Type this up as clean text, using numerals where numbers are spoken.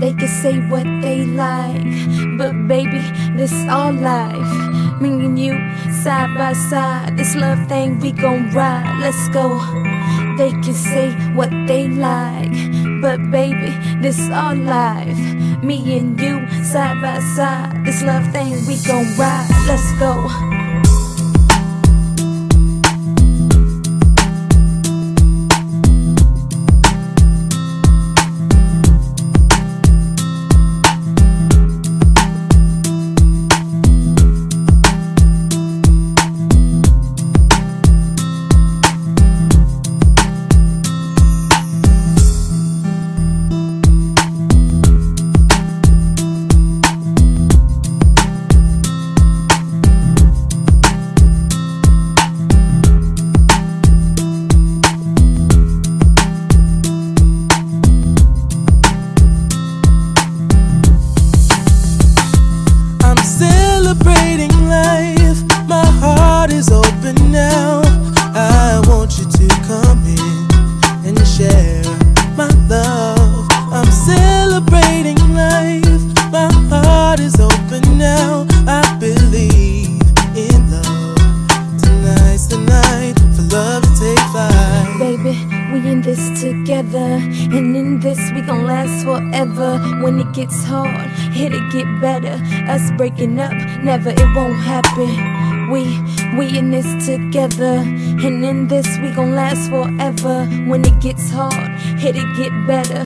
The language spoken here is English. They can say what they like, but baby, this our life. Me and you, side by side, this love thing we gon' ride, let's go. They can say what they like, but baby, this our life. Me and you, side by side, this love thing we gon' ride, let's go. Celebrating life, my heart is open now. I want you to come in and share my love. I'm celebrating life, my heart is open now. I believe in love. Tonight's the night for love to take flight. Baby, we in this together, and in this we gon' last forever. When it gets hard, it'll get better. Us breaking up, never, it won't happen. We in this together, and in this we gon' last forever. When it gets hard, it'll get better.